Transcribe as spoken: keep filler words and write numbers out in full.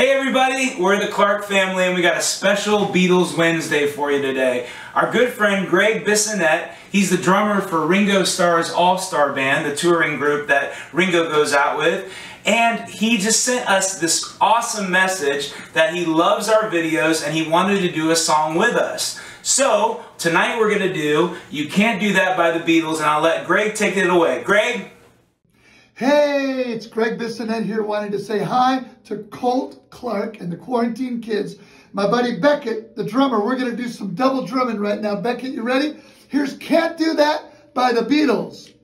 Hey everybody, we're the Clark family and we got a special Beatles Wednesday for you today. Our good friend Gregg Bissonette, he's the drummer for Ringo Starr's All-Star Band, the touring group that Ringo goes out with, and he just sent us this awesome message that he loves our videos and he wanted to do a song with us. So, tonight we're going to do You Can't Do That by the Beatles, and I'll let Gregg take it away. Gregg? Hey, it's Gregg Bissonette here, wanting to say hi to Colt Clark and the Quarantine Kids. My buddy Beckett, the drummer, we're going to do some double drumming right now. Beckett, you ready? Here's Can't Do That by the Beatles.